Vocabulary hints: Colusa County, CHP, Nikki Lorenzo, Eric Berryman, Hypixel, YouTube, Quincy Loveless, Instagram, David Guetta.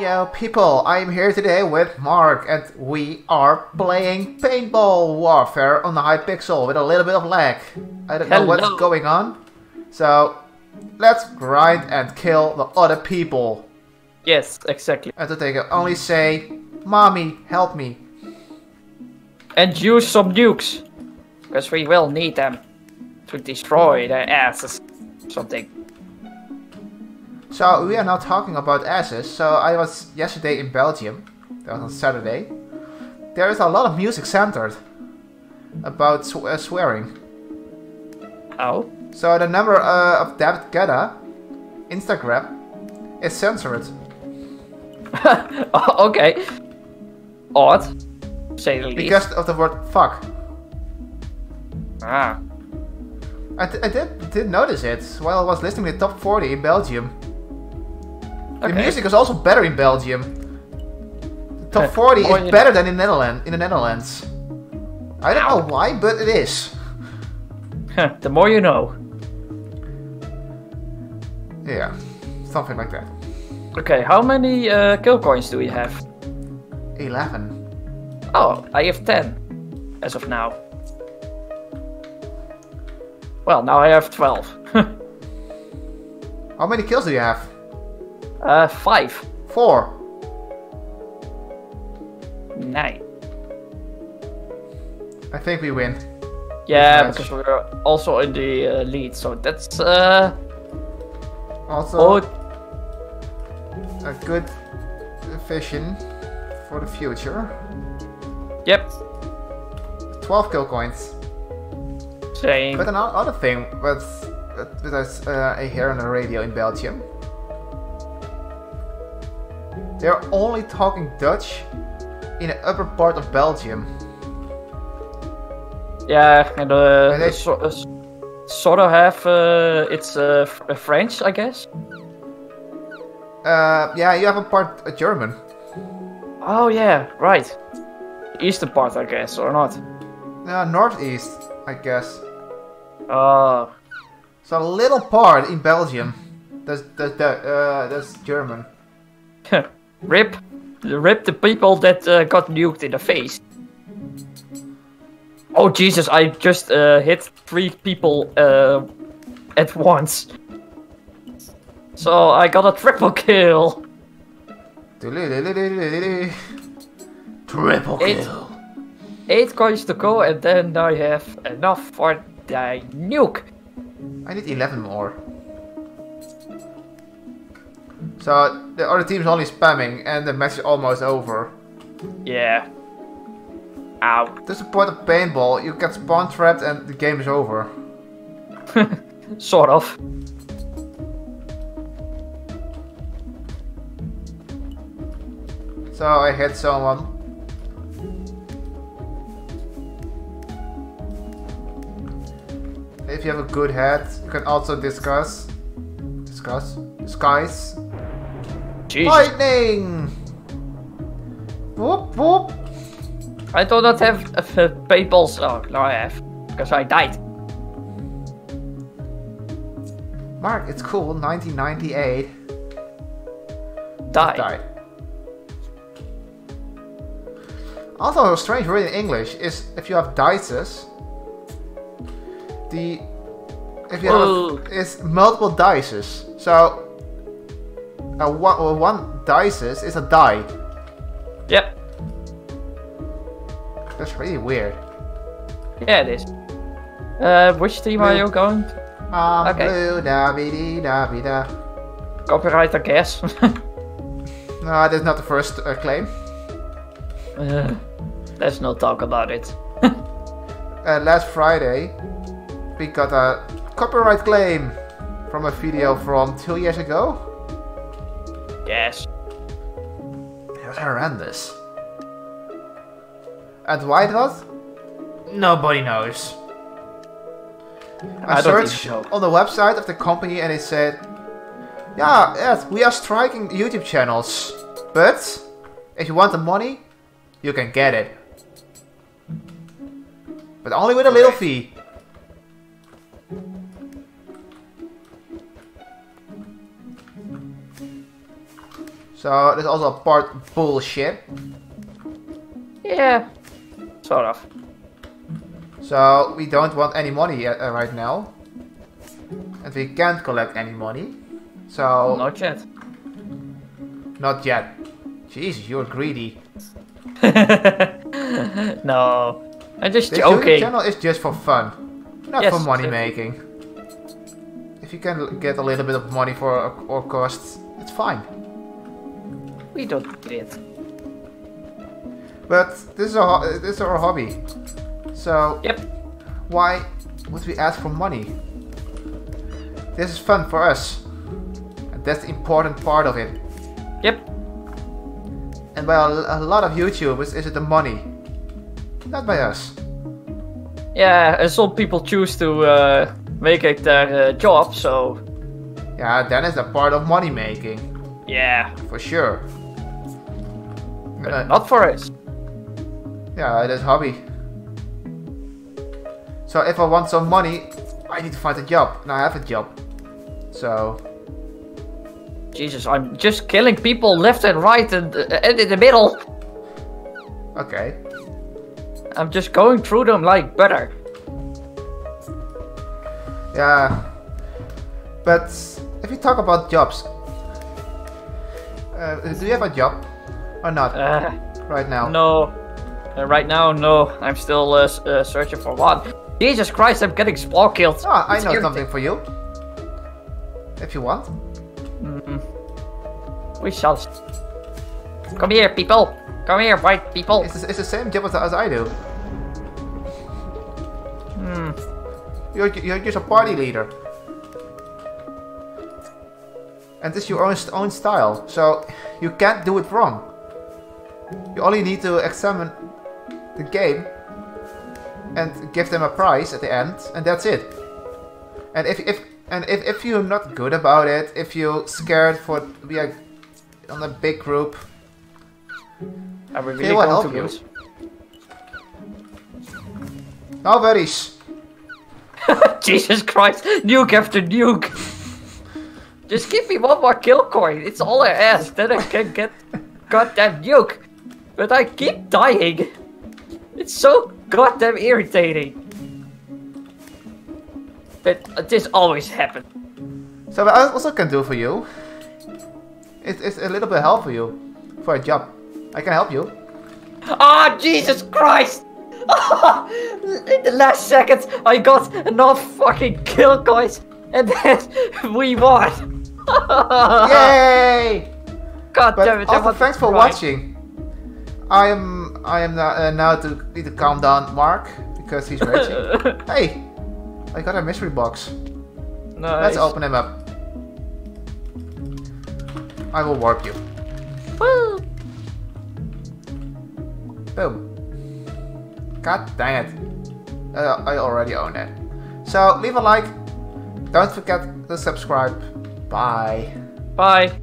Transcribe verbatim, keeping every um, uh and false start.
Yo people, I'm here today with Mark and we are playing Paintball Warfare on the Hypixel with a little bit of lag. I don't Hello. know what's going on. So let's grind and kill the other people. Yes, exactly. And so they can only say, Mommy, help me. And use some nukes. Because we will need them to destroy their asses or something. So we are now talking about asses. So I was yesterday in Belgium, that was on Saturday. There is a lot of music centered about sw uh, swearing. Oh? So the number uh, of David Guetta, Instagram, is censored. Okay. Odd. Say the least. Because of the word fuck. Ah. I, d I did, did notice it while I was listening to the top forty in Belgium. Okay. The music is also better in Belgium. The top forty uh, is better than in Netherlands. In the Netherlands, I don't Ow. know why, but it is. The more you know. Yeah, something like that. Okay, how many uh, kill coins do we have? eleven. Oh, I have ten, as of now. Well, now I have twelve. How many kills do you have? Uh, five. Four. Nine. I think we win. Yeah, because we're also in the uh, lead, so that's uh. Also. A good vision for the future. Yep. Twelve kill coins. Same. But another thing was that uh, I hear on the radio in Belgium. They're only talking Dutch in the upper part of Belgium. Yeah, and, uh, and they so, uh, sort of have uh, it's uh, French, I guess. Uh, yeah, you have a part uh, German. Oh yeah, right. Eastern part, I guess, or not? No, uh, northeast, I guess. Oh. So a little part in Belgium. That's that that uh that's German. Rip, rip the people that uh, got nuked in the face. Oh Jesus! I just uh, hit three people uh, at once, so I got a triple kill. Triple eight, kill. Eight coins to go, and then I have enough for the nuke. I need eleven more. So the other team's only spamming, and the match is almost over. Yeah. Ow. That's the point of paintball. You get spawn trapped, and the game is over. Sort of. So I hit someone. If you have a good head, you can also discuss, discuss, disguise. Jeez. Lightning! Whoop whoop! I do not have uh, paintballs. Oh, no, I have. Because I died. Mark, it's cool. nineteen ninety-eight. Die. Die. Also, a strange word in English is if you have dices, the. If you oh. have. It's multiple dices. So. A one, a one dices is a die. Yep. That's really weird. Yeah, it is. Uh, which team blue. are you going to? Um, okay. Blue, da be dee, da be da. Copyright, I guess. No, that's not the first uh, claim. Uh, let's not talk about it. uh, last Friday, we got a copyright claim from a video from two years ago. Yes. It was horrendous. And why it was? Nobody knows. I, I searched so. on the website of the company and it said, yeah, yes, we are striking YouTube channels, but if you want the money, you can get it. But only with a little fee. So that's also a part bullshit. Yeah, sort of. So we don't want any money uh, right now. And we can't collect any money. So not yet. Not yet. Jesus, you're greedy. No, I'm just this joking. This channel is just for fun, not yes, for money sure. making. If you can get a little bit of money for or, or costs, it's fine. We don't need it. But this is our this is our hobby. So yep. Why would we ask for money? This is fun for us, and that's the important part of it. Yep. And by a, a lot of YouTubers, is it the money? Not by us. Yeah, and some people choose to uh, make it their uh, job, so... Yeah, then it's a part of money making. Yeah. For sure. But uh, not for us. Yeah, it is hobby. So if I want some money, I need to find a job. And I have a job. So... Jesus, I'm just killing people left and right and, uh, and in the middle. Okay. I'm just going through them like butter. Yeah. But if you talk about jobs, uh, do you have a job or not uh, right now? No. Uh, right now, no. I'm still uh, uh, searching for one. Jesus Christ, I'm getting spawn killed. Ah, I know something for you. If you want. Mm-mm. We shall. Come here, people. Come here, white people. It's, it's the same job as, as I do. Hmm. You're, you're just a party leader. And this is your own, own style, so you can't do it wrong. You only need to examine the game and give them a prize at the end, and that's it. And if if And if, if you're not good about it, if you're scared for be a, on a big group, I will really help to you. Lose. No worries. Jesus Christ, nuke after nuke. Just give me one more kill coin. It's all I ask. Then I can get goddamn nuke. But I keep dying. It's so goddamn irritating. That this always happens. So what I also can do for you, it's, it's a little bit help for you, for a job. I can help you. Ah, oh, Jesus Christ! In the last seconds, I got enough fucking kill coins, and then we won. Yay! God but damn it! Also, thanks for right. watching. I am I am now, uh, now to need to calm down, Mark, because he's raging. Hey. I got a mystery box. Nice. Let's open him up. I will warp you. Woo. Boom. God dang it. Uh, I already own it. So leave a like. Don't forget to subscribe. Bye. Bye.